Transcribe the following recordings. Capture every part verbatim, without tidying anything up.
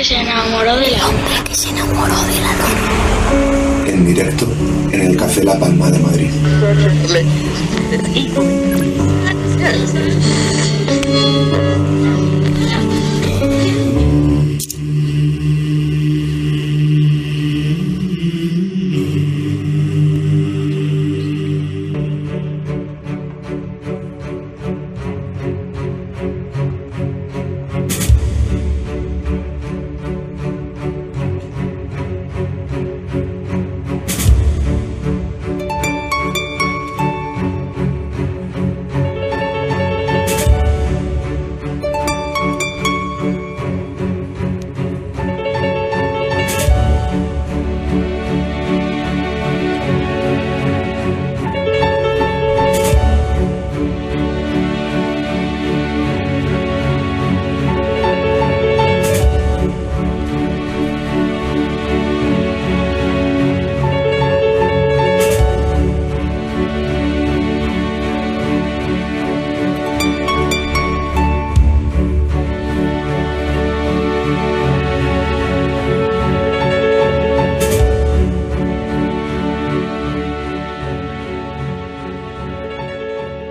que se enamoró de la hombre que se enamoró de la luna. En directo en el Café La Palma de Madrid.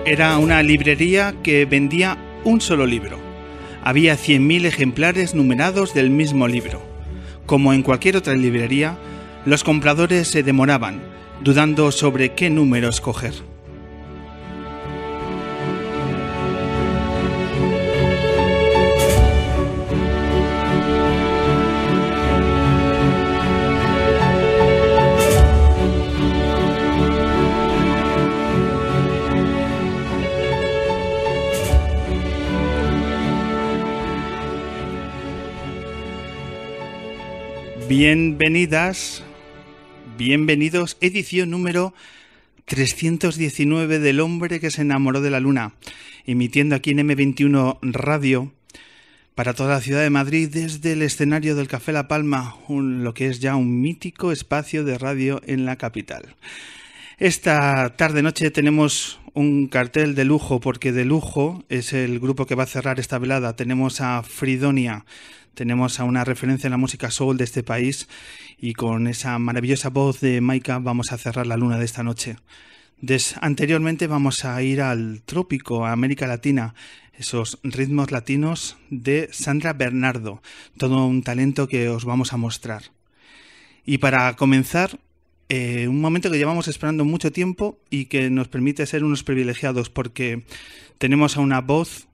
Era una librería que vendía un solo libro. Había cien mil ejemplares numerados del mismo libro. Como en cualquier otra librería, los compradores se demoraban, dudando sobre qué número escoger. Bienvenidas, bienvenidos, edición número trescientos diecinueve del hombre que se enamoró de la luna, emitiendo aquí en eme veintiuno Radio para toda la ciudad de Madrid desde el escenario del Café La Palma, un, lo que es ya un mítico espacio de radio en la capital. Esta tarde-noche tenemos un cartel de lujo, porque de lujo es el grupo que va a cerrar esta velada. Tenemos a Fridonia. Tenemos a una referencia en la música soul de este país y con esa maravillosa voz de Maika vamos a cerrar la luna de esta noche. Des- anteriormente vamos a ir al trópico, a América Latina, esos ritmos latinos de Sandra Bernardo, todo un talento que os vamos a mostrar. Y para comenzar, eh, un momento que llevamos esperando mucho tiempo y que nos permite ser unos privilegiados, porque tenemos a una voz,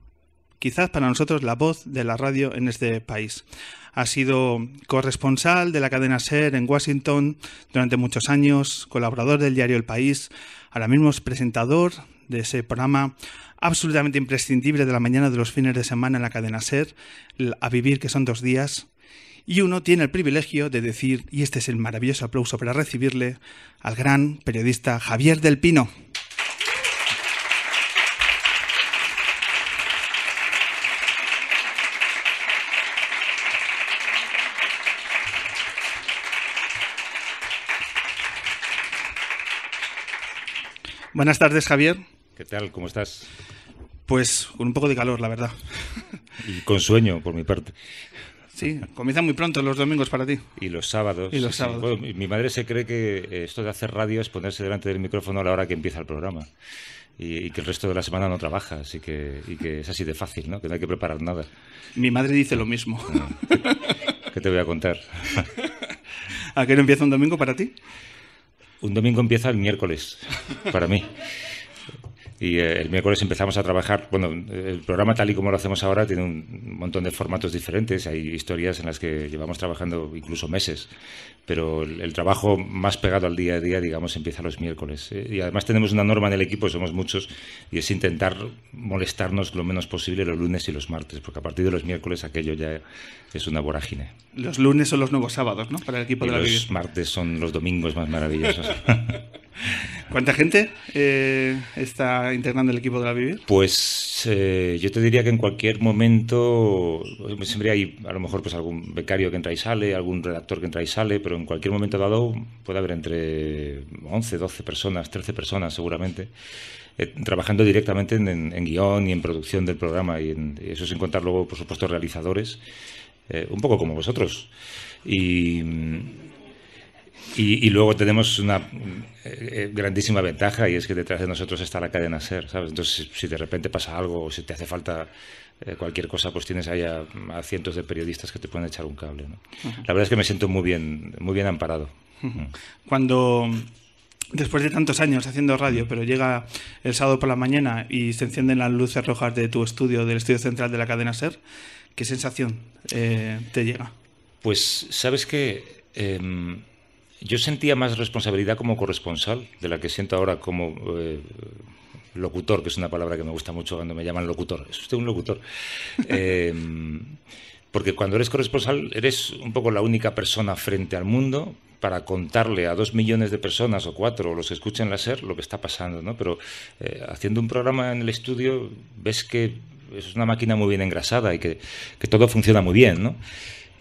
quizás para nosotros la voz de la radio en este país. Ha sido corresponsal de la cadena S E R en Washington durante muchos años, colaborador del diario El País, ahora mismo es presentador de ese programa absolutamente imprescindible de la mañana de los fines de semana en la cadena S E R, A Vivir que son dos días, y uno tiene el privilegio de decir, y este es el maravilloso aplauso para recibirle, al gran periodista Javier del Pino. Buenas tardes, Javier. ¿Qué tal? ¿Cómo estás? Pues con un poco de calor, la verdad. Y con sueño, por mi parte. Sí, comienzan muy pronto los domingos para ti. Y los sábados. Y los sábados. Sí. Bueno, mi madre se cree que esto de hacer radio es ponerse delante del micrófono a la hora que empieza el programa. Y, y que el resto de la semana no trabaja, así que, y que es así de fácil, ¿no? Que no hay que preparar nada. Mi madre dice lo mismo. No. ¿Qué te voy a contar? ¿A qué hora empieza un domingo para ti? Un domingo empieza el miércoles, para mí. Y eh, el miércoles empezamos a trabajar. Bueno, el programa tal y como lo hacemos ahora tiene un montón de formatos diferentes. Hay historias en las que llevamos trabajando incluso meses. Pero el, el trabajo más pegado al día a día, digamos, empieza los miércoles. Eh, y además tenemos una norma en el equipo, somos muchos, y es intentar molestarnos lo menos posible los lunes y los martes. Porque a partir de los miércoles aquello ya es una vorágine. Los lunes son los nuevos sábados, ¿no? Para el equipo de la vida. Los martes son los domingos más maravillosos. ¿Cuánta gente eh, está integrando el equipo de la Vivir? Pues eh, yo te diría que en cualquier momento, siempre hay a lo mejor pues algún becario que entra y sale, algún redactor que entra y sale, pero en cualquier momento dado puede haber entre once, doce personas, trece personas seguramente, eh, trabajando directamente en, en, en guión y en producción del programa, y, en, y eso sin contar luego, por supuesto, realizadores. eh, un poco como vosotros. Y, y, y luego tenemos una eh, grandísima ventaja, y es que detrás de nosotros está la cadena SER, ¿sabes? Entonces, si de repente pasa algo o si te hace falta eh, cualquier cosa, pues tienes ahí a, a cientos de periodistas que te pueden echar un cable, ¿no? Uh-huh. La verdad es que me siento muy bien, muy bien amparado. Uh-huh. Cuando... Después de tantos años haciendo radio, pero llega el sábado por la mañana y se encienden las luces rojas de tu estudio, del estudio central de la cadena SER, ¿qué sensación eh, te llega? Pues, ¿sabes qué? Eh, yo sentía más responsabilidad como corresponsal de la que siento ahora como eh, locutor, que es una palabra que me gusta mucho cuando me llaman locutor. ¿Es usted un locutor? Eh, porque cuando eres corresponsal eres un poco la única persona frente al mundo para contarle a dos millones de personas o cuatro, o los que escuchen la SER, lo que está pasando, ¿no? Pero eh, haciendo un programa en el estudio ves que es una máquina muy bien engrasada y que, que todo funciona muy bien, ¿no?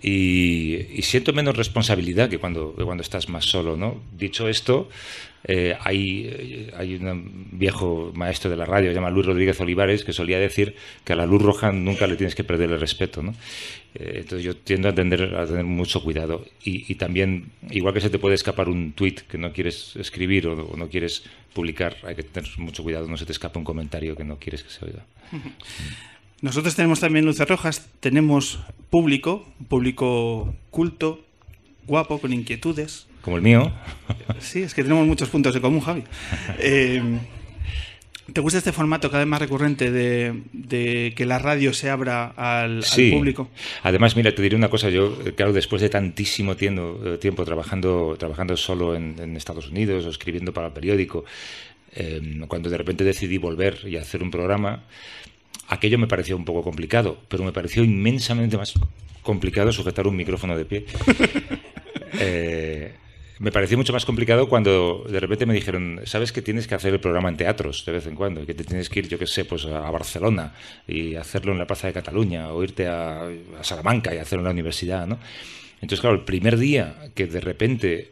Y, y siento menos responsabilidad que cuando, que cuando estás más solo, ¿no? Dicho esto, eh, hay, hay un viejo maestro de la radio, se llama Luis Rodríguez Olivares, que solía decir que a la luz roja nunca le tienes que perder el respeto, ¿no? Eh, entonces yo tiendo a, tender, a tener mucho cuidado. Y, y también, igual que se te puede escapar un tuit que no quieres escribir o, o no quieres publicar, hay que tener mucho cuidado, no se te escapa un comentario que no quieres que se oiga. Nosotros tenemos también luces rojas, tenemos público, un público culto, guapo, con inquietudes. Como el mío. Sí, es que tenemos muchos puntos de común, Javi. Eh, ¿Te gusta este formato cada vez más recurrente de, de que la radio se abra al, sí. al público? Además, mira, te diré una cosa. Yo, claro, después de tantísimo tiempo, tiempo trabajando, trabajando solo en, en Estados Unidos o escribiendo para el periódico, eh, cuando de repente decidí volver y hacer un programa... Aquello me pareció un poco complicado, pero me pareció inmensamente más complicado sujetar un micrófono de pie. Eh, me pareció mucho más complicado cuando de repente me dijeron, sabes que tienes que hacer el programa en teatros de vez en cuando, y que te tienes que ir, yo qué sé, pues a Barcelona y hacerlo en la Plaza de Cataluña, o irte a, a Salamanca y hacerlo en la universidad, ¿no? Entonces, claro, el primer día que de repente...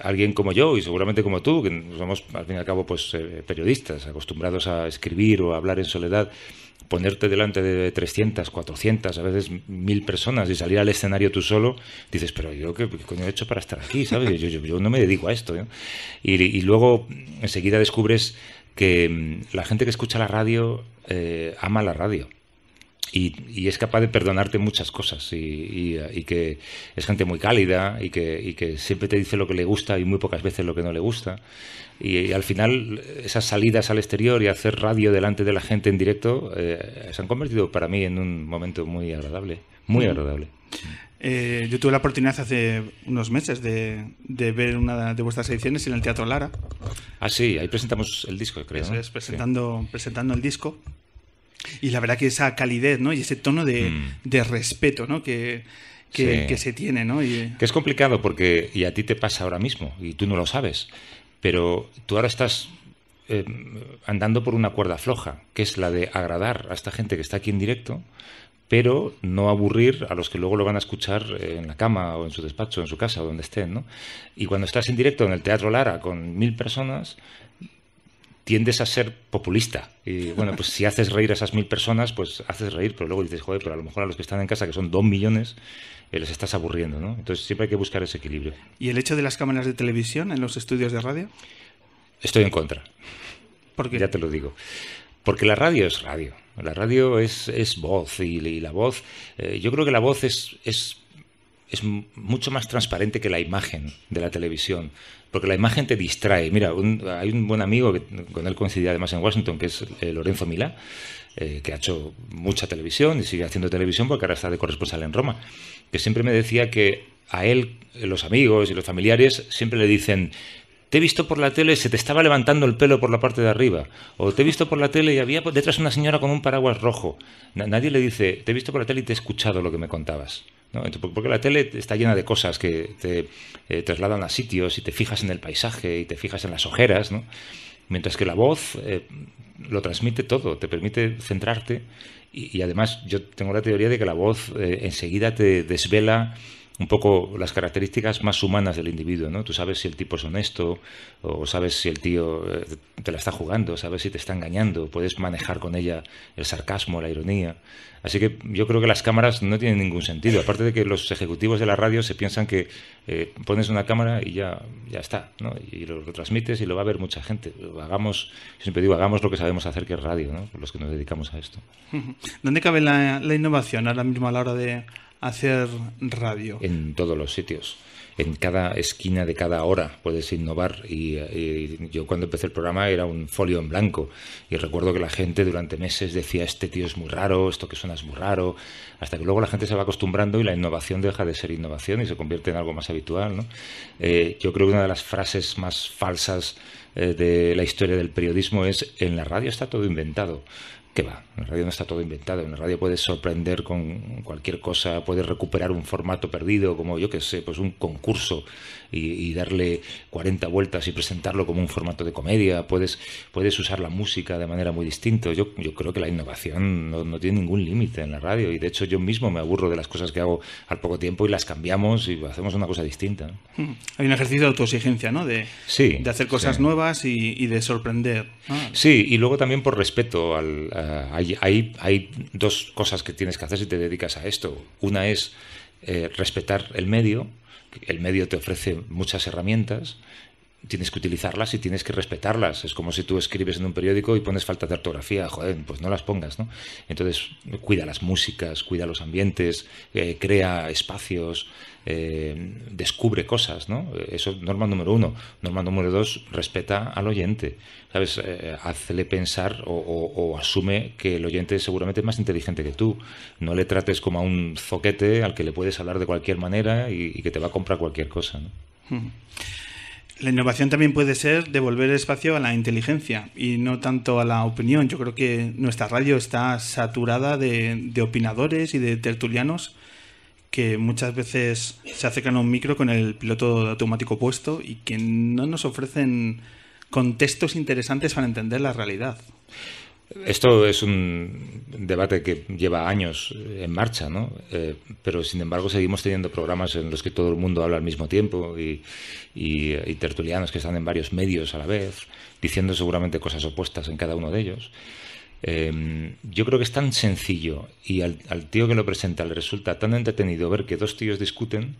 Alguien como yo y seguramente como tú, que somos al fin y al cabo pues eh, periodistas, acostumbrados a escribir o a hablar en soledad, ponerte delante de trescientas, cuatrocientas, a veces mil personas y salir al escenario tú solo, dices, pero yo qué coño he hecho para estar aquí, ¿sabes? Yo, yo, yo no me dedico a esto, ¿no? Y, y luego enseguida descubres que la gente que escucha la radio eh, ama la radio. Y, y es capaz de perdonarte muchas cosas y, y, y que es gente muy cálida y que, y que siempre te dice lo que le gusta y muy pocas veces lo que no le gusta. Y, y al final esas salidas al exterior y hacer radio delante de la gente en directo eh, se han convertido para mí en un momento muy agradable, muy agradable. Eh, yo tuve la oportunidad hace unos meses de, de ver una de vuestras ediciones en el Teatro Lara. Ah, sí, ahí presentamos el disco, creo. Eso es, ¿no? presentando, sí. presentando el disco. Y la verdad que esa calidez, ¿no? Y ese tono de, mm. de respeto, ¿no? Que, que, sí. que se tiene, ¿no? Y... Que es complicado porque, y a ti te pasa ahora mismo, y tú no lo sabes, pero tú ahora estás eh, andando por una cuerda floja, que es la de agradar a esta gente que está aquí en directo, pero no aburrir a los que luego lo van a escuchar en la cama o en su despacho, en su casa o donde estén, ¿no? Y cuando estás en directo en el Teatro Lara con mil personas... tiendes a ser populista. Y bueno, pues si haces reír a esas mil personas, pues haces reír, pero luego dices, joder, pero a lo mejor a los que están en casa, que son dos millones, eh, les estás aburriendo, ¿no? Entonces siempre hay que buscar ese equilibrio. ¿Y el hecho de las cámaras de televisión en los estudios de radio? Estoy en contra. ¿Por qué? Ya te lo digo. Porque la radio es radio. La radio es, es voz. Y, y la voz... Eh, yo creo que la voz es... es es mucho más transparente que la imagen de la televisión, porque la imagen te distrae. Mira, un, hay un buen amigo, que con él coincidí además en Washington, que es eh, Lorenzo Milá, eh, que ha hecho mucha televisión y sigue haciendo televisión porque ahora está de corresponsal en Roma, que siempre me decía que a él, los amigos y los familiares, siempre le dicen... Te he visto por la tele, se te estaba levantando el pelo por la parte de arriba. O te he visto por la tele y había detrás una señora con un paraguas rojo. Nadie le dice, te he visto por la tele y te he escuchado lo que me contabas, ¿no? Porque la tele está llena de cosas que te eh, trasladan a sitios y te fijas en el paisaje y te fijas en las ojeras, ¿no? Mientras que la voz eh, lo transmite todo, te permite centrarte. Y, y además yo tengo la teoría de que la voz eh, enseguida te desvela un poco las características más humanas del individuo, ¿no? Tú sabes si el tipo es honesto, o sabes si el tío te la está jugando, sabes si te está engañando, puedes manejar con ella el sarcasmo, la ironía. Así que yo creo que las cámaras no tienen ningún sentido, aparte de que los ejecutivos de la radio se piensan que eh, pones una cámara y ya, ya está, ¿no? Y lo retransmites y lo va a ver mucha gente. Hagamos, siempre digo, hagamos lo que sabemos hacer, que es radio, ¿no? Los que nos dedicamos a esto. ¿Dónde cabe la, la innovación ahora mismo a la hora de hacer radio? En todos los sitios. En cada esquina de cada hora puedes innovar. Y, y yo cuando empecé el programa era un folio en blanco. Y recuerdo que la gente durante meses decía, este tío es muy raro, esto que suena es muy raro. Hasta que luego la gente se va acostumbrando y la innovación deja de ser innovación y se convierte en algo más habitual, ¿no? Eh, yo creo que una de las frases más falsas eh, de la historia del periodismo es, en la radio está todo inventado. ¿Qué va? En la radio no está todo inventado. En la radio puedes sorprender con cualquier cosa, puedes recuperar un formato perdido, como yo que sé, pues un concurso y, y darle cuarenta vueltas y presentarlo como un formato de comedia. Puedes, puedes usar la música de manera muy distinta. Yo, yo creo que la innovación no, no tiene ningún límite en la radio, y de hecho yo mismo me aburro de las cosas que hago al poco tiempo y las cambiamos y hacemos una cosa distinta, ¿no? Hay un ejercicio de autoexigencia, ¿no? De, sí, de hacer cosas sí. nuevas y, y de sorprender, ¿no? Sí, y luego también por respeto al... al Uh, hay, hay, hay dos cosas que tienes que hacer si te dedicas a esto. Una es eh, respetar el medio. El medio te ofrece muchas herramientas. Tienes que utilizarlas y tienes que respetarlas. Es como si tú escribes en un periódico y pones falta de ortografía. Joder, pues no las pongas, ¿no? Entonces, cuida las músicas, cuida los ambientes, eh, crea espacios, eh, descubre cosas, ¿no? Eso es norma número uno. Norma número dos, respeta al oyente, ¿sabes? Eh, hazle pensar o, o, o asume que el oyente seguramente es más inteligente que tú. No le trates como a un zoquete al que le puedes hablar de cualquier manera y, y que te va a comprar cualquier cosa, ¿no? Hmm. La innovación también puede ser devolver espacio a la inteligencia y no tanto a la opinión. Yo creo que nuestra radio está saturada de, de opinadores y de tertulianos que muchas veces se acercan a un micro con el piloto automático puesto y que no nos ofrecen contextos interesantes para entender la realidad. Esto es un debate que lleva años en marcha, ¿no? Eh, pero sin embargo seguimos teniendo programas en los que todo el mundo habla al mismo tiempo y, y, y tertulianos que están en varios medios a la vez, diciendo seguramente cosas opuestas en cada uno de ellos. Eh, yo creo que es tan sencillo y al, al tío que lo presenta le resulta tan entretenido ver que dos tíos discuten,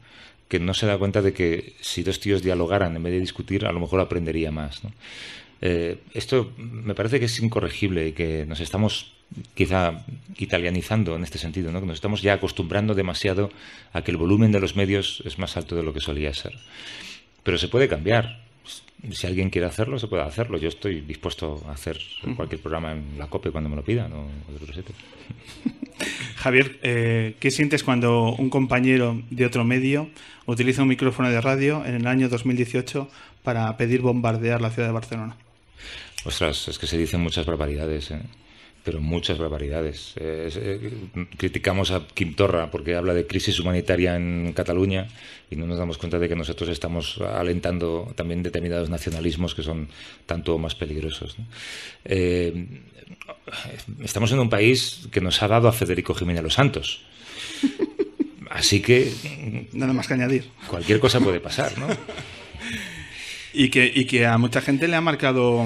que no se da cuenta de que si dos tíos dialogaran en vez de discutir, a lo mejor aprendería más, ¿no? Eh, esto me parece que es incorregible y que nos estamos quizá italianizando en este sentido, ¿no? Que nos estamos ya acostumbrando demasiado a que el volumen de los medios es más alto de lo que solía ser. Pero se puede cambiar. Si alguien quiere hacerlo, se puede hacerlo. Yo estoy dispuesto a hacer cualquier programa en la COPE cuando me lo pidan. O Javier, eh, ¿qué sientes cuando un compañero de otro medio utiliza un micrófono de radio en el año dos mil dieciocho para pedir bombardear la ciudad de Barcelona? Ostras, es que se dicen muchas barbaridades, ¿eh? Pero muchas barbaridades. Eh, eh, criticamos a Quim Torra porque habla de crisis humanitaria en Cataluña y no nos damos cuenta de que nosotros estamos alentando también determinados nacionalismos que son tanto más peligrosos, ¿no? Eh, estamos en un país que nos ha dado a Federico Jiménez Losantos. Así que... nada más que añadir. Cualquier cosa puede pasar, ¿no? Y que, y que a mucha gente le ha marcado...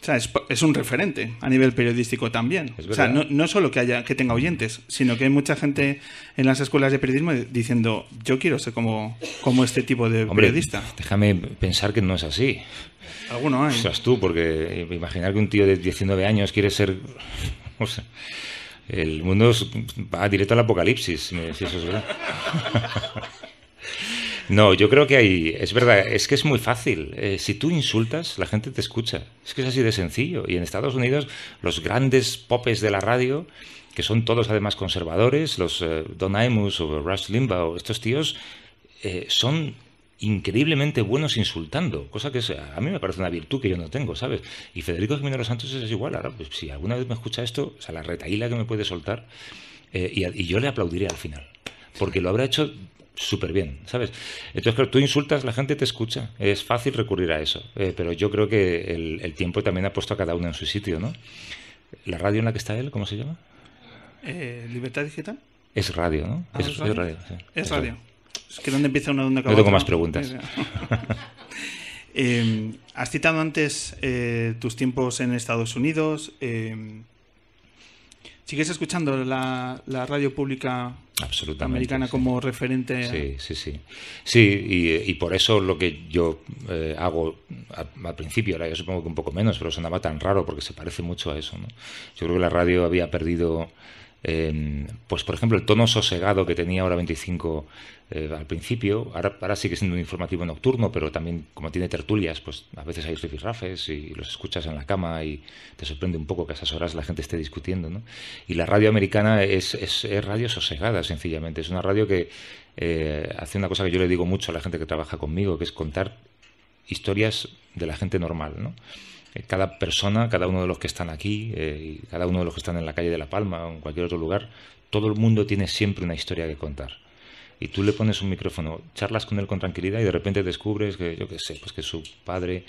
O sea, es, es un referente a nivel periodístico también. O sea, no, no solo que haya que tenga oyentes, sino que hay mucha gente en las escuelas de periodismo diciendo yo quiero ser como, como este tipo de Hombre, periodista. Déjame pensar que no es así. Alguno hay. O sea, tú, porque imaginar que un tío de diecinueve años quiere ser... O sea, el mundo va directo al apocalipsis, si eso es verdad. No, yo creo que hay... Es verdad, es que es muy fácil. Eh, si tú insultas, la gente te escucha. Es que es así de sencillo. Y en Estados Unidos, los grandes popes de la radio, que son todos además conservadores, los eh, Don Imus o Rush Limbaugh, estos tíos eh, son increíblemente buenos insultando, cosa que es, a mí me parece una virtud que yo no tengo, ¿sabes? Y Federico Jiménez Losantos es igual. Ahora, pues, si alguna vez me escucha esto, o sea, la retaíla que me puede soltar, eh, y, y yo le aplaudiré al final, porque lo habrá hecho... súper bien, ¿sabes? Entonces, claro, tú insultas, la gente te escucha. Es fácil recurrir a eso. Eh, pero yo creo que el, el tiempo también ha puesto a cada uno en su sitio, ¿no? ¿La radio en la que está él, cómo se llama? Eh, ¿Libertad Digital? Es radio, ¿no? Ah, es, ¿es radio? Es radio, sí. Es radio. Es que dónde empieza una, dónde acaba. No tengo más preguntas. eh, has citado antes eh, tus tiempos en Estados Unidos. Eh, ¿Sigues escuchando la, la radio pública americana sí. como referente? A... Sí, sí, sí. Sí, y, y por eso lo que yo eh, hago a, al principio, ahora yo supongo que un poco menos, pero sonaba tan raro porque se parece mucho a eso, ¿no? Yo creo que la radio había perdido, eh, pues por ejemplo, el tono sosegado que tenía Hora veinticinco eh, al principio. Ahora, ahora sigue siendo un informativo nocturno, pero también como tiene tertulias, pues a veces hay rifirrafes y los escuchas en la cama y te sorprende un poco que a esas horas la gente esté discutiendo, ¿no? Y la radio americana es, es, es radio sosegada, sencillamente. Es una radio que eh, hace una cosa que yo le digo mucho a la gente que trabaja conmigo, que es contar historias de la gente normal, ¿no? Cada persona, cada uno de los que están aquí, eh, y cada uno de los que están en la calle de La Palma o en cualquier otro lugar, todo el mundo tiene siempre una historia que contar. Y tú le pones un micrófono, charlas con él con tranquilidad y de repente descubres que, yo qué sé, pues que su padre...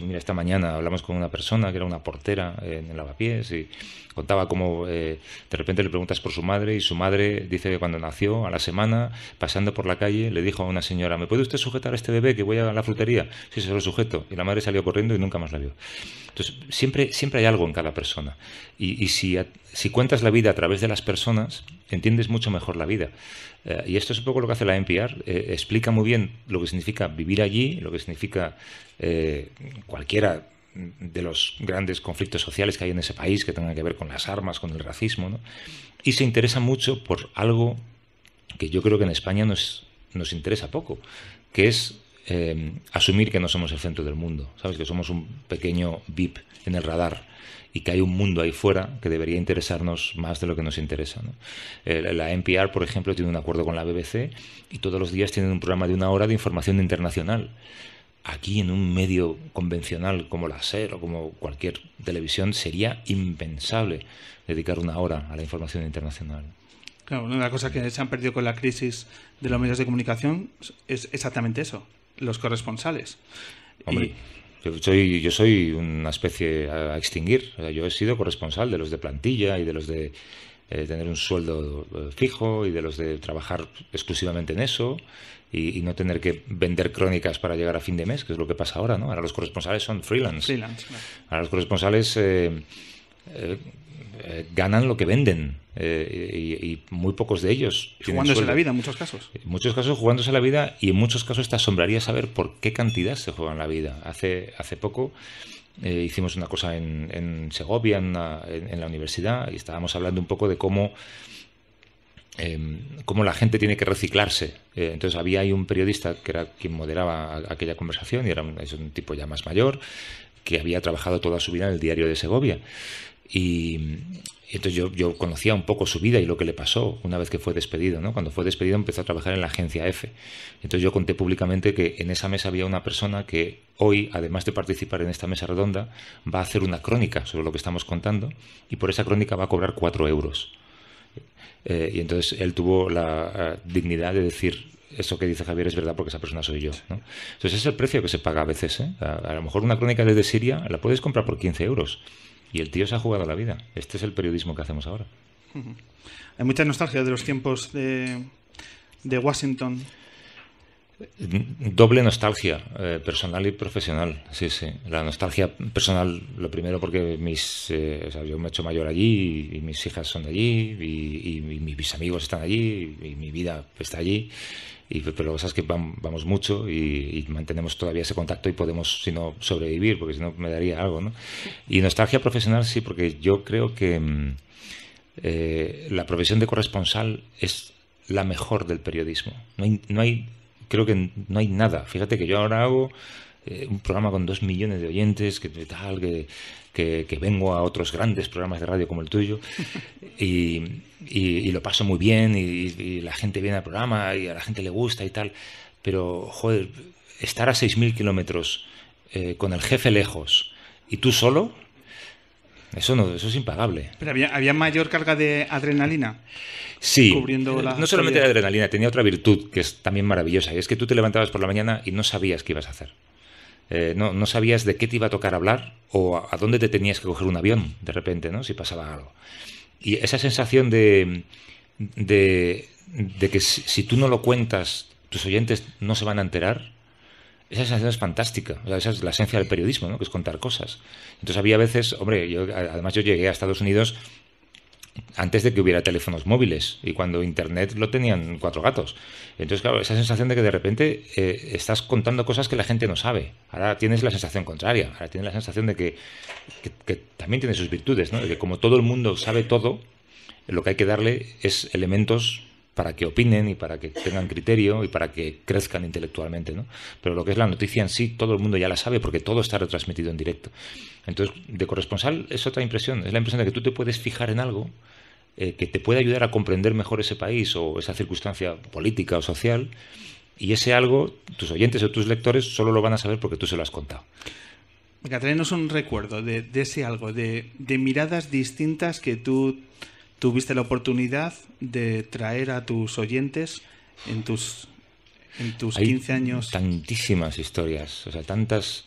Mira, esta mañana hablamos con una persona que era una portera en el Lavapiés y contaba cómo eh, de repente le preguntas por su madre y su madre dice que cuando nació, a la semana, pasando por la calle, le dijo a una señora, ¿me puede usted sujetar a este bebé que voy a la frutería? Sí, se lo sujeto. Y la madre salió corriendo y nunca más la vio. Entonces, siempre, siempre hay algo en cada persona. Y, y si, a, si cuentas la vida a través de las personas, entiendes mucho mejor la vida. Eh, y esto es un poco lo que hace la N P R. Eh, explica muy bien lo que significa vivir allí, lo que significa... Eh, cualquiera de los grandes conflictos sociales que hay en ese país que tengan que ver con las armas, con el racismo, ¿no? Y se interesa mucho por algo que yo creo que en España nos, nos interesa poco, que es eh, asumir que no somos el centro del mundo, ¿sabes? Que somos un pequeño V I P en el radar y que hay un mundo ahí fuera que debería interesarnos más de lo que nos interesa, ¿no? Eh, la N P R, por ejemplo, tiene un acuerdo con la B B C y todos los días tienen un programa de una hora de información internacional. Aquí en un medio convencional como la S E R o como cualquier televisión sería impensable dedicar una hora a la información internacional. Claro, una de las cosas que se han perdido con la crisis de los medios de comunicación es exactamente eso, los corresponsales. Hombre, y... yo, soy, yo soy una especie a extinguir. Yo he sido corresponsal de los de plantilla y de los de eh, tener un sueldo fijo y de los de trabajar exclusivamente en eso. Y, y no tener que vender crónicas para llegar a fin de mes, que es lo que pasa ahora, ¿no? Ahora los corresponsales son freelance. freelance claro. Ahora los corresponsales eh, eh, eh, ganan lo que venden eh, y, y muy pocos de ellos. Jugándose la vida en muchos casos. En muchos casos jugándose la vida y en muchos casos te asombraría saber por qué cantidad se juegan la vida. Hace, hace poco eh, hicimos una cosa en, en Segovia, en, una, en, en la universidad, y estábamos hablando un poco de cómo... Eh, cómo la gente tiene que reciclarse. Eh, entonces había ahí un periodista que era quien moderaba aquella conversación y era un, es un tipo ya más mayor que había trabajado toda su vida en el diario de Segovia y entonces yo, yo conocía un poco su vida y lo que le pasó una vez que fue despedido, ¿no? Cuando fue despedido empezó a trabajar en la agencia F. Entonces yo conté públicamente que en esa mesa había una persona que hoy, además de participar en esta mesa redonda, va a hacer una crónica sobre lo que estamos contando y por esa crónica va a cobrar cuatro euros. Eh, y entonces él tuvo la uh, dignidad de decir, eso que dice Javier es verdad porque esa persona soy yo, ¿no? Entonces ese es el precio que se paga a veces, ¿eh? A, a lo mejor una crónica desde Siria la puedes comprar por quince euros y el tío se ha jugado la vida. Este es el periodismo que hacemos ahora. Uh-huh. Hay mucha nostalgia de los tiempos de, de Washington. Doble nostalgia, eh, personal y profesional. Sí, sí. La nostalgia personal, lo primero porque mis, eh, o sea, yo me he hecho mayor allí y, y mis hijas son de allí y, y, y mis amigos están allí y, y mi vida está allí. Y, pero lo que pasa es que vam, vamos mucho y, y mantenemos todavía ese contacto y podemos, si no, sobrevivir, porque si no me daría algo, ¿no? Y nostalgia profesional, sí, porque yo creo que eh, la profesión de corresponsal es la mejor del periodismo. No hay... No hay Creo que no hay nada. Fíjate que yo ahora hago eh, un programa con dos millones de oyentes, que tal, que, que, que vengo a otros grandes programas de radio como el tuyo y, y, y lo paso muy bien y, y la gente viene al programa y a la gente le gusta y tal. Pero, joder, estar a seis mil kilómetros eh, con el jefe lejos y tú solo, eso no, eso es impagable. Pero había, había mayor carga de adrenalina. Sí, no solamente la adrenalina, tenía otra virtud que es también maravillosa, y es que tú te levantabas por la mañana y no sabías qué ibas a hacer. Eh, no, no sabías de qué te iba a tocar hablar o a, a dónde te tenías que coger un avión de repente, ¿no? Si pasaba algo. Y esa sensación de, de, de que si, si tú no lo cuentas, tus oyentes no se van a enterar. Esa sensación es fantástica. O sea, esa es la esencia del periodismo, ¿no? Que es contar cosas. Entonces había veces, hombre, yo, además yo llegué a Estados Unidos antes de que hubiera teléfonos móviles y cuando internet lo tenían cuatro gatos. Entonces, claro, esa sensación de que de repente eh, estás contando cosas que la gente no sabe. Ahora tienes la sensación contraria. Ahora tienes la sensación de que, que, que también tiene sus virtudes, ¿no? De que como todo el mundo sabe todo, lo que hay que darle es elementos para que opinen y para que tengan criterio y para que crezcan intelectualmente, ¿no? Pero lo que es la noticia en sí, todo el mundo ya la sabe porque todo está retransmitido en directo. Entonces, de corresponsal es otra impresión. Es la impresión de que tú te puedes fijar en algo eh, que te puede ayudar a comprender mejor ese país o esa circunstancia política o social, y ese algo, tus oyentes o tus lectores solo lo van a saber porque tú se lo has contado. Venga, tráenos un recuerdo de, de ese algo, de, de miradas distintas que tú tuviste la oportunidad de traer a tus oyentes en tus, en tus quince años. Tantísimas historias, o sea, tantas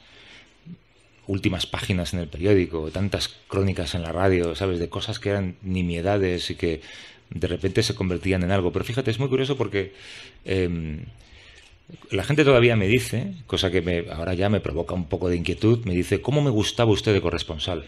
últimas páginas en el periódico, tantas crónicas en la radio, ¿sabes? De cosas que eran nimiedades y que de repente se convertían en algo. Pero fíjate, es muy curioso porque eh, la gente todavía me dice, cosa que me, ahora ya me provoca un poco de inquietud, me dice, ¿cómo me gustaba usted de corresponsal?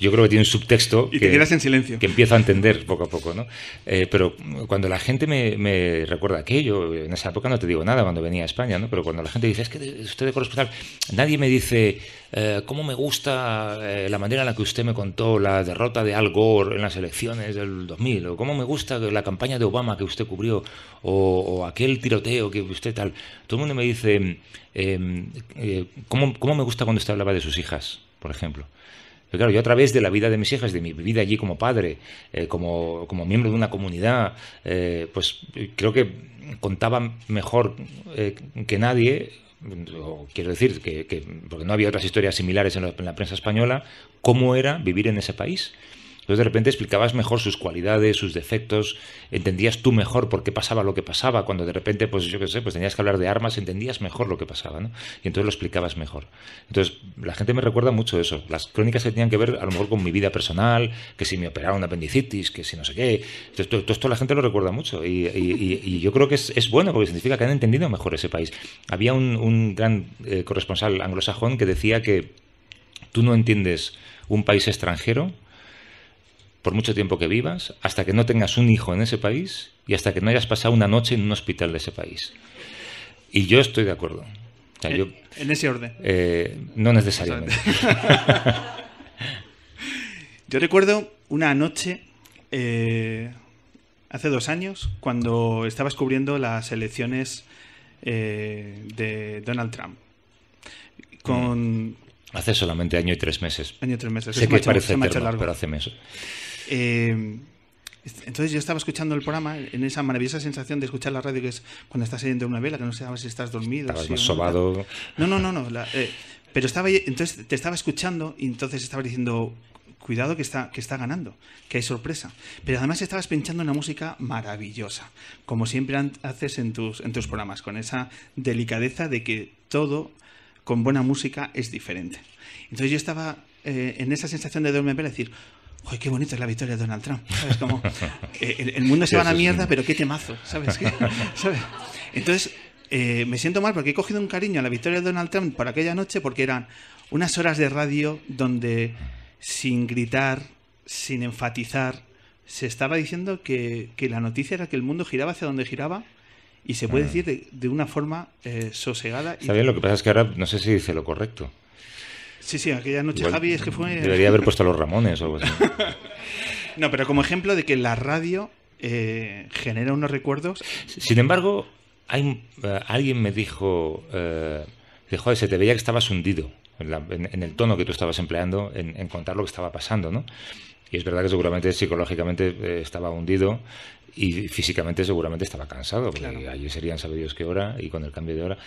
Yo creo que tiene un subtexto y te quedas en silencio, que empiezo a entender poco a poco, ¿no? Eh, pero cuando la gente me, me recuerda aquello, en esa época no te digo nada cuando venía a España, ¿no? Pero cuando la gente dice, es que usted de corresponsal, nadie me dice, eh, ¿cómo me gusta eh, la manera en la que usted me contó la derrota de Al Gore en las elecciones del dos mil? O ¿cómo me gusta la campaña de Obama que usted cubrió? O, o aquel tiroteo que usted tal. Todo el mundo me dice, eh, eh, ¿cómo, ¿cómo me gusta cuando usted hablaba de sus hijas, por ejemplo? Pero claro, yo a través de la vida de mis hijas, de mi vida allí como padre, eh, como, como miembro de una comunidad, eh, pues creo que contaba mejor eh, que nadie, o quiero decir, que, que, porque no había otras historias similares en la, en la prensa española, cómo era vivir en ese país. Entonces de repente explicabas mejor sus cualidades, sus defectos, entendías tú mejor por qué pasaba lo que pasaba, cuando de repente, pues yo qué sé, pues tenías que hablar de armas, entendías mejor lo que pasaba, ¿no? Y entonces lo explicabas mejor. Entonces la gente me recuerda mucho eso, las crónicas que tenían que ver a lo mejor con mi vida personal, que si me operaron una apendicitis, que si no sé qué, entonces todo, todo esto la gente lo recuerda mucho y, y, y, y yo creo que es, es bueno porque significa que han entendido mejor ese país. Había un, un gran eh, corresponsal anglosajón que decía que tú no entiendes un país extranjero por mucho tiempo que vivas, hasta que no tengas un hijo en ese país y hasta que no hayas pasado una noche en un hospital de ese país. Y yo estoy de acuerdo. O sea, yo, ¿en ese orden? Eh, no necesariamente. Yo recuerdo una noche, eh, hace dos años, cuando estabas cubriendo las elecciones eh, de Donald Trump. Con... Hace solamente año y tres meses. Año y tres meses. Sé que parece eterno, pero hace meses. Eh, entonces yo estaba escuchando el programa en esa maravillosa sensación de escuchar la radio, que es cuando estás yendo a una vela, que no sabes si estás dormido. Estabas si más sobado. No, no, no. no la, eh, pero estaba, entonces te estaba escuchando y entonces estaba diciendo, cuidado que está, que está ganando, que hay sorpresa. Pero además estabas pinchando una música maravillosa, como siempre haces en tus, en tus programas, con esa delicadeza de que todo con buena música es diferente. Entonces yo estaba eh, en esa sensación de dormir y decir, ¡ay, qué bonita es la victoria de Donald Trump! ¿Sabes? Como, eh, el, el mundo se va a la mierda, pero qué temazo, ¿sabes? ¿Qué? ¿Sabes? Entonces eh, me siento mal porque he cogido un cariño a la victoria de Donald Trump por aquella noche, porque eran unas horas de radio donde sin gritar, sin enfatizar, se estaba diciendo que, que la noticia era que el mundo giraba hacia donde giraba. Y se puede decir de, de una forma eh, sosegada. Está bien, lo que pasa es que ahora no sé si dice lo correcto. Sí, sí, aquella noche, igual, Javi, es que fue... Debería haber puesto a los Ramones o algo así. No, pero como ejemplo de que la radio eh, genera unos recuerdos... Sin embargo, hay, uh, alguien me dijo, uh, dijo, se te veía que estabas hundido en, la, en, en el tono que tú estabas empleando en, en contar lo que estaba pasando, ¿no? Y es verdad que seguramente psicológicamente estaba hundido y físicamente seguramente estaba cansado, porque claro, allí serían sabidos qué hora y con el cambio de hora.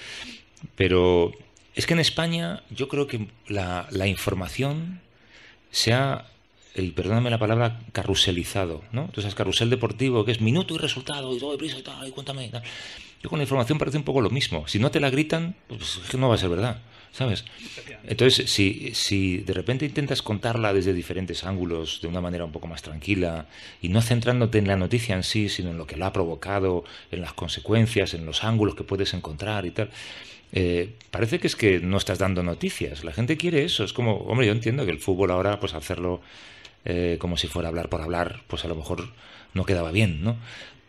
Pero es que en España yo creo que la, la información se ha, y perdóname la palabra, carruselizado, ¿no? Entonces, carrusel deportivo, que es minuto y resultado, y doy prisa y tal, y cuéntame y tal. Yo con la información parece un poco lo mismo. Si no te la gritan, pues es que no va a ser verdad. ¿sabes? Entonces, si, si de repente intentas contarla desde diferentes ángulos, de una manera un poco más tranquila, y no centrándote en la noticia en sí, sino en lo que la ha provocado, en las consecuencias, en los ángulos que puedes encontrar y tal... Eh, parece que es que no estás dando noticias. La gente quiere eso. Es como, hombre, yo entiendo que el fútbol ahora, pues hacerlo eh, como si fuera hablar por hablar, pues a lo mejor no quedaba bien, ¿no?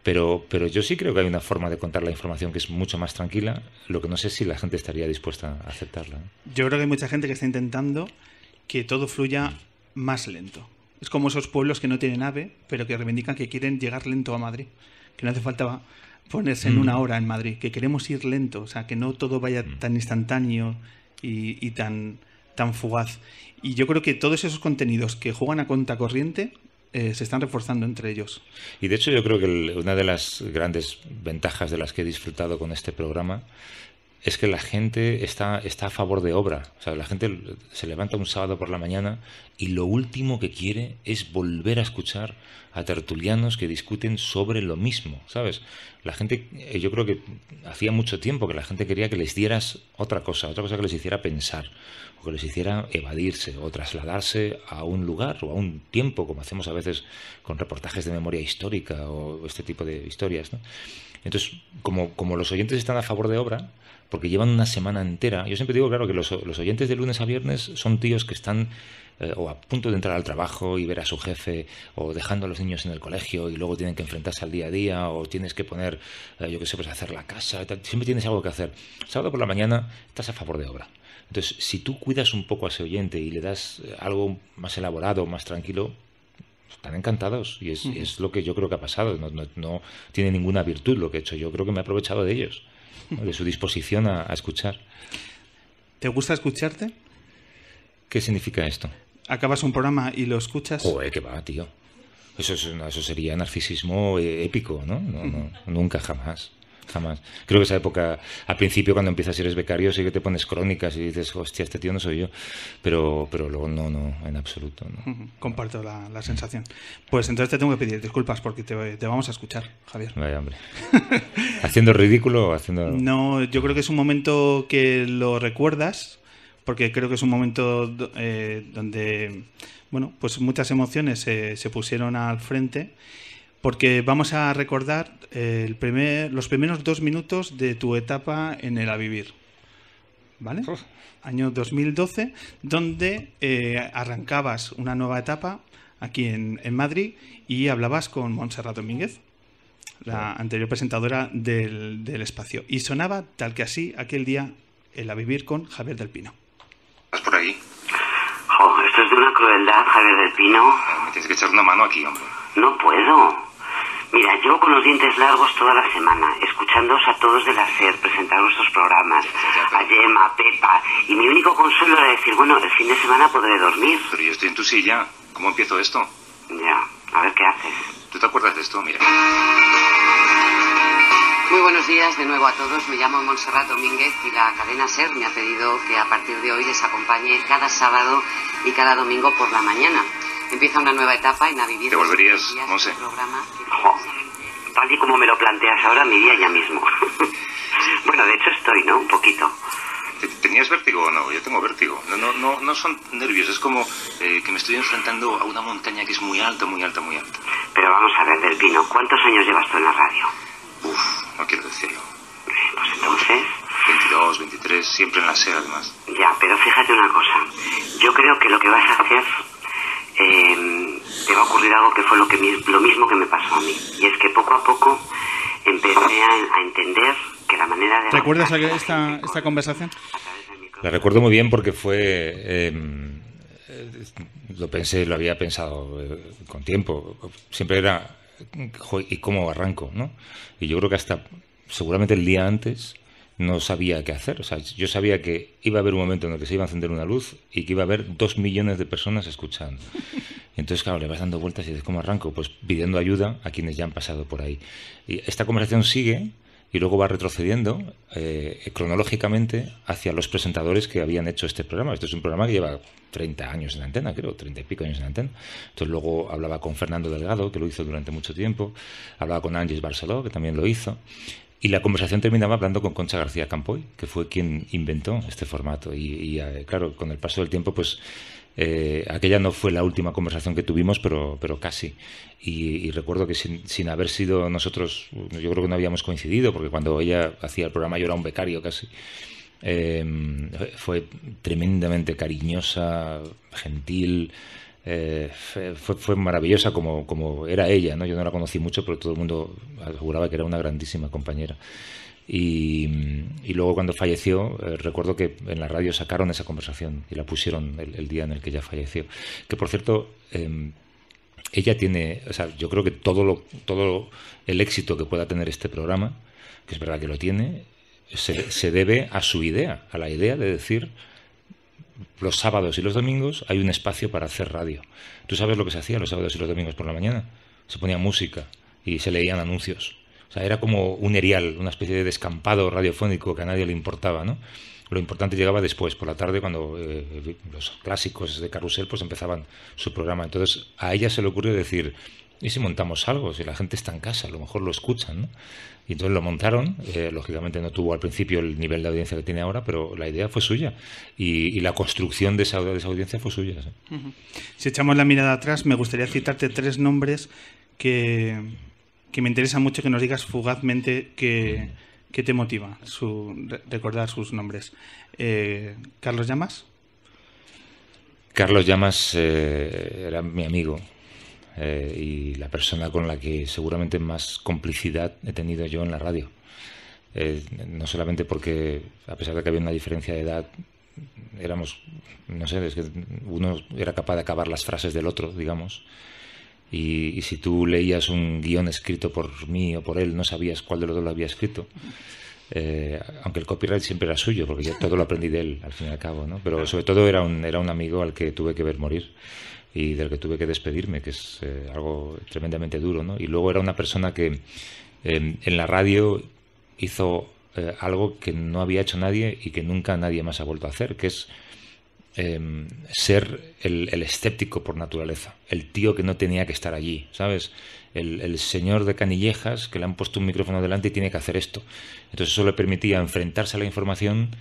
Pero, pero yo sí creo que hay una forma de contar la información que es mucho más tranquila, lo que no sé si la gente estaría dispuesta a aceptarla, ¿no? Yo creo que hay mucha gente que está intentando que todo fluya más lento. Es como esos pueblos que no tienen AVE, pero que reivindican que quieren llegar lento a Madrid, que no hace falta ponerse en una hora en Madrid, que queremos ir lento, o sea, que no todo vaya tan instantáneo y, y tan, tan fugaz. Y yo creo que todos esos contenidos que juegan a contracorriente eh, se están reforzando entre ellos. Y de hecho yo creo que el, una de las grandes ventajas de las que he disfrutado con este programa es que la gente está, está a favor de obra. O sea, la gente se levanta un sábado por la mañana y lo último que quiere es volver a escuchar a tertulianos que discuten sobre lo mismo, ¿sabes? La gente, yo creo que hacía mucho tiempo que la gente quería que les dieras otra cosa, otra cosa que les hiciera pensar, o que les hiciera evadirse, o trasladarse a un lugar o a un tiempo, como hacemos a veces con reportajes de memoria histórica o este tipo de historias, ¿no? Entonces, como, como los oyentes están a favor de obra, porque llevan una semana entera... Yo siempre digo, claro, que los, los oyentes de lunes a viernes son tíos que están eh, o a punto de entrar al trabajo y ver a su jefe, o dejando a los niños en el colegio y luego tienen que enfrentarse al día a día, o tienes que poner, eh, yo qué sé, pues hacer la casa, tal. Siempre tienes algo que hacer. Sábado por la mañana estás a favor de obra. Entonces, si tú cuidas un poco a ese oyente y le das algo más elaborado, más tranquilo... Están encantados, y es, uh-huh. es lo que yo creo que ha pasado. No, no, no tiene ninguna virtud lo que he hecho. Yo creo que me he aprovechado de ellos, ¿no? De su disposición a, a escuchar. ¿Te gusta escucharte? ¿Qué significa esto? Acabas un programa y lo escuchas. Joder, qué va, tío. Eso, es una, eso sería narcisismo épico, ¿no? No, no, nunca, jamás. Jamás. Creo que esa época, al principio cuando empiezas, eres becario, sí que te pones crónicas y dices, hostia, este tío no soy yo, pero, pero luego no, no, en absoluto. No. Comparto la, la sensación. Pues entonces te tengo que pedir disculpas porque te, te vamos a escuchar, Javier. Vaya, hombre. ¿Haciendo ridículo o haciendo...? No, yo creo que es un momento que lo recuerdas, porque creo que es un momento eh, donde, bueno, pues muchas emociones eh, se pusieron al frente. Porque vamos a recordar el primer, los primeros dos minutos de tu etapa en el A Vivir, ¿vale? Año dos mil doce, donde eh, arrancabas una nueva etapa aquí en, en Madrid y hablabas con Montserrat Domínguez, la anterior presentadora del, del espacio. Y sonaba tal que así aquel día el A Vivir con Javier del Pino. ¿Estás por ahí? Oh, esto es de una crueldad, Javier del Pino. Me tienes que echar una mano aquí, hombre. No puedo. Mira, llevo con los dientes largos toda la semana, escuchándoos a todos de la S E R presentar vuestros programas, a Gemma, a Pepa, y mi único consuelo era decir, bueno, el fin de semana podré dormir. Pero yo estoy en tu silla, ¿cómo empiezo esto? Ya, a ver qué haces. ¿Tú te acuerdas de esto? Mira. Muy buenos días de nuevo a todos, me llamo Montserrat Domínguez y la cadena S E R me ha pedido que a partir de hoy les acompañe cada sábado y cada domingo por la mañana. Empieza una nueva etapa en la Vivir. ¿Te volverías, Monse? Jo, tal y como me lo planteas ahora, mi día ya mismo. Bueno, de hecho estoy, ¿no? Un poquito. ¿Tenías vértigo o no? Yo tengo vértigo. No, no, no, no son nervios, es como eh, que me estoy enfrentando a una montaña que es muy alta, muy alta, muy alta. Pero vamos a ver, Del Pino, ¿cuántos años llevas tú en la radio? Uf, no quiero decirlo. Pues entonces... veintidós, veintitrés, siempre en la S E R además. Ya, pero fíjate una cosa. Yo creo que lo que vas a hacer... Eh, te va a ocurrir algo que fue lo, que, lo mismo que me pasó a mí, y es que poco a poco empecé a, a entender que la manera de... ¿Recuerdas esta, esta conversación? La recuerdo muy bien porque fue... Eh, lo pensé, lo había pensado eh, con tiempo. Siempre era, ¿y cómo arranco?, ¿no? Y yo creo que hasta seguramente el día antes... no sabía qué hacer. O sea, yo sabía que iba a haber un momento en el que se iba a encender una luz y que iba a haber dos millones de personas escuchando. Entonces, claro, le vas dando vueltas y dices, ¿cómo arranco? Pues pidiendo ayuda a quienes ya han pasado por ahí. Y esta conversación sigue y luego va retrocediendo eh, cronológicamente hacia los presentadores que habían hecho este programa. Esto es un programa que lleva treinta años en la antena, creo, treinta y pico años en la antena. Entonces luego hablaba con Fernando Delgado, que lo hizo durante mucho tiempo. Hablaba con Ángeles Barceló, que también lo hizo. Y la conversación terminaba hablando con Concha García Campoy, que fue quien inventó este formato. Y, y claro, con el paso del tiempo, pues eh, aquella no fue la última conversación que tuvimos, pero, pero casi. Y, y recuerdo que sin, sin haber sido nosotros, yo creo que no habíamos coincidido, porque cuando ella hacía el programa yo era un becario casi. Eh, fue tremendamente cariñosa, gentil. Eh, fue, fue maravillosa como, como era ella, ¿no? Yo no la conocí mucho, pero todo el mundo aseguraba que era una grandísima compañera. Y, y luego cuando falleció, eh, recuerdo que en la radio sacaron esa conversación y la pusieron el, el día en el que ella falleció. Que por cierto, eh, ella tiene, o sea, yo creo que todo, lo, todo el éxito que pueda tener este programa, que es verdad que lo tiene, se, se debe a su idea, a la idea de decir... Los sábados y los domingos hay un espacio para hacer radio. ¿Tú sabes lo que se hacía los sábados y los domingos por la mañana? Se ponía música y se leían anuncios. O sea, era como un erial, una especie de descampado radiofónico que a nadie le importaba, ¿no? Lo importante llegaba después, por la tarde, cuando eh, los clásicos de Carrusel pues empezaban su programa. Entonces a ella se le ocurrió decir, ¿y si montamos algo? Si la gente está en casa, a lo mejor lo escuchan, ¿no? Y entonces lo montaron, eh, lógicamente no tuvo al principio el nivel de audiencia que tiene ahora, pero la idea fue suya y, y la construcción de esa, de esa audiencia fue suya. ¿Sí? Uh-huh. Si echamos la mirada atrás, me gustaría citarte tres nombres que, que me interesa mucho que nos digas fugazmente que, que te motiva su, recordar sus nombres. Eh, ¿Carlos Llamas? Carlos Llamas eh, era mi amigo. Eh, y la persona con la que seguramente más complicidad he tenido yo en la radio. Eh, no solamente porque, a pesar de que había una diferencia de edad, éramos, no sé, es que uno era capaz de acabar las frases del otro, digamos, y, y si tú leías un guión escrito por mí o por él, no sabías cuál de los dos lo había escrito. Eh, aunque el copyright siempre era suyo, porque yo todo lo aprendí de él, al fin y al cabo, ¿no? Pero sobre todo era un, era un amigo al que tuve que ver morir. Y del que tuve que despedirme, que es eh, algo tremendamente duro, ¿no? Y luego era una persona que eh, en la radio hizo eh, algo que no había hecho nadie y que nunca nadie más ha vuelto a hacer, que es eh, ser el, el escéptico por naturaleza, el tío que no tenía que estar allí, ¿sabes? El, el señor de canillejas que le han puesto un micrófono delante y tiene que hacer esto. Entonces eso le permitía enfrentarse a la información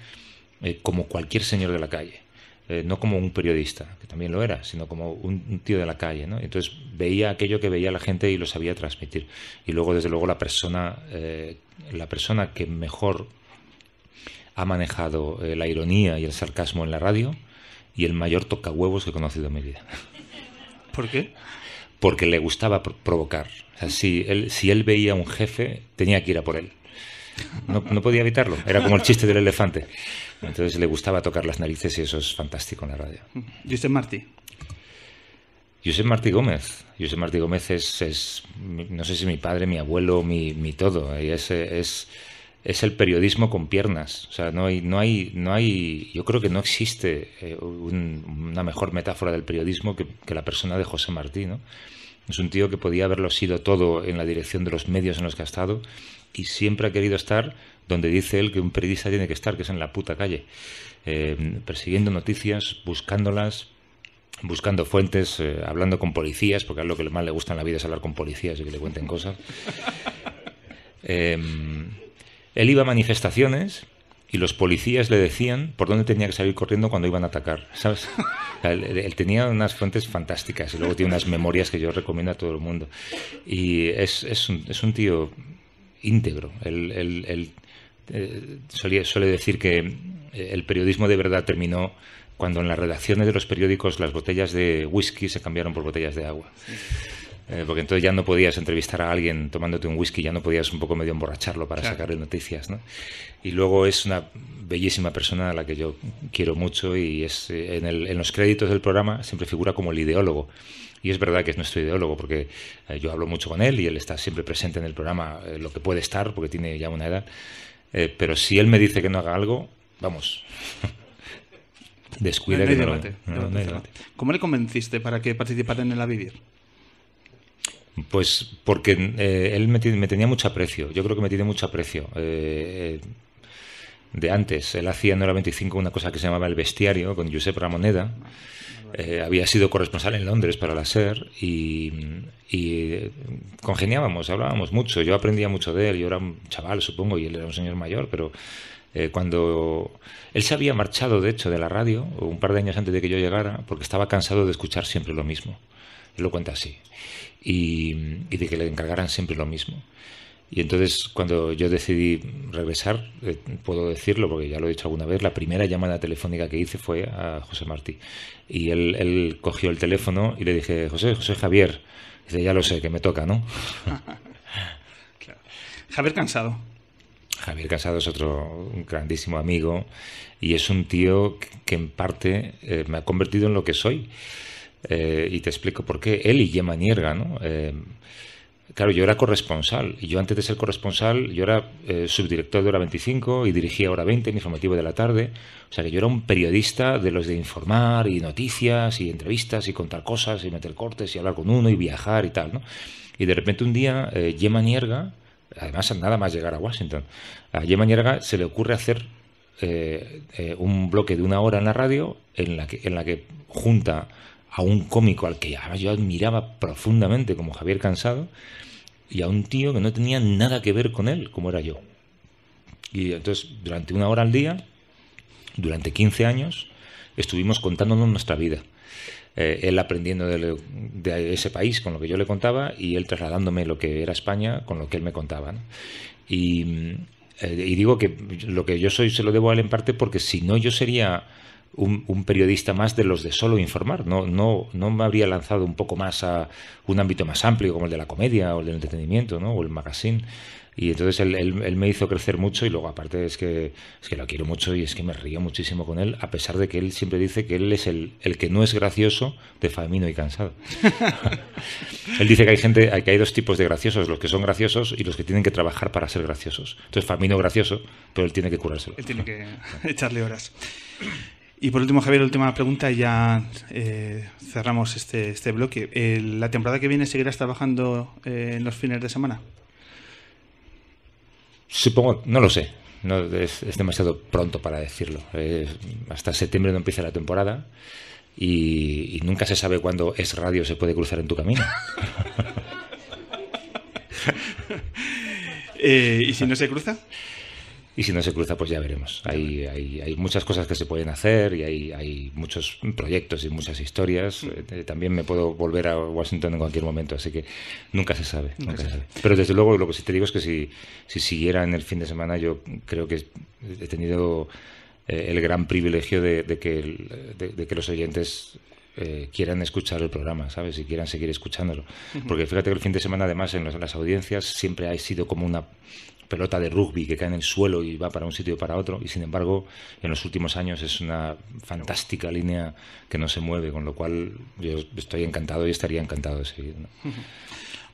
eh, como cualquier señor de la calle. Eh, no como un periodista, que también lo era, sino como un, un tío de la calle, ¿no? Entonces veía aquello que veía la gente y lo sabía transmitir. Y luego, desde luego, la persona, eh, la persona que mejor ha manejado eh, la ironía y el sarcasmo en la radio y el mayor tocahuevos que he conocido en mi vida. ¿Por qué? Porque le gustaba pr- provocar. O sea, si él, si él veía a un jefe, tenía que ir a por él. No, no podía evitarlo, era como el chiste del elefante. Entonces le gustaba tocar las narices y eso es fantástico en la radio. José Martí. José Martí Gómez. José Martí Gómez es, es, no sé si mi padre, mi abuelo, mi, mi todo. Es, es, es el periodismo con piernas. O sea, no hay, no hay, no hay, yo creo que no existe un, una mejor metáfora del periodismo que, que la persona de José Martí, ¿no? Es un tío que podía haberlo sido todo en la dirección de los medios en los que ha estado y siempre ha querido estar donde dice él que un periodista tiene que estar, que es en la puta calle, eh, persiguiendo noticias, buscándolas, buscando fuentes, eh, hablando con policías, porque a él lo que más le gusta en la vida es hablar con policías y que le cuenten cosas. Eh, él iba a manifestaciones y los policías le decían por dónde tenía que salir corriendo cuando iban a atacar, ¿sabes? Él, él tenía unas fuentes fantásticas y luego tiene unas memorias que yo recomiendo a todo el mundo. Y es, es, un, es un tío íntegro. Él, él, él eh, solía, suele decir que el periodismo de verdad terminó cuando en las redacciones de los periódicos las botellas de whisky se cambiaron por botellas de agua. Sí. Eh, porque entonces ya no podías entrevistar a alguien tomándote un whisky, ya no podías un poco medio emborracharlo para claro. sacarle noticias, ¿no? Y luego es una bellísima persona a la que yo quiero mucho y es en, el, en los créditos del programa siempre figura como el ideólogo. Y es verdad que es nuestro ideólogo porque eh, yo hablo mucho con él y él está siempre presente en el programa eh, lo que puede estar porque tiene ya una edad. Eh, pero si él me dice que no haga algo, vamos... Descuida no, no que debate, no, no, no debate. ¿Cómo le convenciste para que participara en el A Vivir? Pues porque eh, él me, me tenía mucho aprecio. Yo creo que me tiene mucho aprecio. Eh, eh, de antes. Él hacía en Hora veinticinco una cosa que se llamaba El Bestiario, con Josep Ramoneda. Eh, había sido corresponsal en Londres para la S E R y, y congeniábamos, hablábamos mucho. Yo aprendía mucho de él. Yo era un chaval, supongo, y él era un señor mayor, pero eh, cuando... Él se había marchado, de hecho, de la radio un par de años antes de que yo llegara porque estaba cansado de escuchar siempre lo mismo. Él lo cuenta así. Y, y de que le encargaran siempre lo mismo. Y entonces, cuando yo decidí regresar, eh, puedo decirlo porque ya lo he dicho alguna vez, la primera llamada telefónica que hice fue a José Martí. Y él, él cogió el teléfono y le dije, José, José Javier. Dice, ya lo sé, que me toca, ¿no? Claro. Javier Cansado. Javier Cansado es otro grandísimo amigo y es un tío que, que en parte eh, me ha convertido en lo que soy. Eh, y te explico por qué. Él y Gemma Nierga, ¿no? Eh, Claro, yo era corresponsal y yo antes de ser corresponsal yo era eh, subdirector de Hora veinticinco y dirigía Hora veinte, mi informativo de la tarde. O sea que yo era un periodista de los de informar y noticias y entrevistas y contar cosas y meter cortes y hablar con uno y viajar y tal, ¿no? Y de repente un día eh, Gemma Nierga, además nada más llegar a Washington, a Gemma Nierga se le ocurre hacer eh, eh, un bloque de una hora en la radio en la que, en la que junta a un cómico al que además yo admiraba profundamente como Javier Cansado y a un tío que no tenía nada que ver con él, como era yo. Y entonces, durante una hora al día, durante quince años, estuvimos contándonos nuestra vida. Eh, él aprendiendo de, de ese país con lo que yo le contaba y él trasladándome lo que era España con lo que él me contaba, ¿no? Y, eh, y digo que lo que yo soy se lo debo a él en parte porque si no yo sería... Un, un periodista más de los de solo informar, no, no, no me habría lanzado un poco más a un ámbito más amplio como el de la comedia o el del entretenimiento, ¿no? O el magazine. Y entonces él, él, él me hizo crecer mucho y luego aparte es que, es que lo quiero mucho y es que me río muchísimo con él, a pesar de que él siempre dice que él es el, el que no es gracioso de Famino y Cansado. Él dice que hay gente, que hay dos tipos de graciosos, los que son graciosos y los que tienen que trabajar para ser graciosos. Entonces Famino gracioso, pero él tiene que curárselo. Él tiene que echarle horas. Y por último, Javier, la última pregunta y ya eh, cerramos este, este bloque. Eh, ¿La temporada que viene seguirás trabajando eh, en los fines de semana? Supongo, no lo sé. No, es, es demasiado pronto para decirlo. Eh, hasta septiembre no empieza la temporada y, y nunca se sabe cuándo Es Radio se puede cruzar en tu camino. eh, ¿Y si no se cruza? Y si no se cruza, pues ya veremos. Hay, hay, hay muchas cosas que se pueden hacer y hay, hay muchos proyectos y muchas historias. También me puedo volver a Washington en cualquier momento, así que nunca se sabe. Nunca se sabe. Pero desde luego lo que sí te digo es que si, si siguiera en el fin de semana, yo creo que he tenido eh, el gran privilegio de, de, que, el, de, de que los oyentes... Eh, quieran escuchar el programa, ¿sabes? Y quieran seguir escuchándolo. Uh-huh. Porque fíjate que el fin de semana, además, en, los, en las audiencias siempre ha sido como una pelota de rugby que cae en el suelo y va para un sitio y para otro. Y sin embargo, en los últimos años es una fantástica línea que no se mueve, con lo cual yo estoy encantado y estaría encantado de seguir, ¿no? Uh-huh.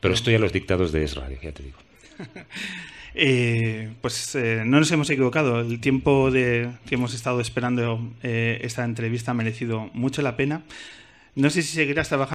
Pero estoy a los dictados de Es Radio, ya te digo. Eh, pues eh, no nos hemos equivocado. El tiempo de, que hemos estado esperando eh, esta entrevista ha merecido mucho la pena. No sé si seguirás trabajando.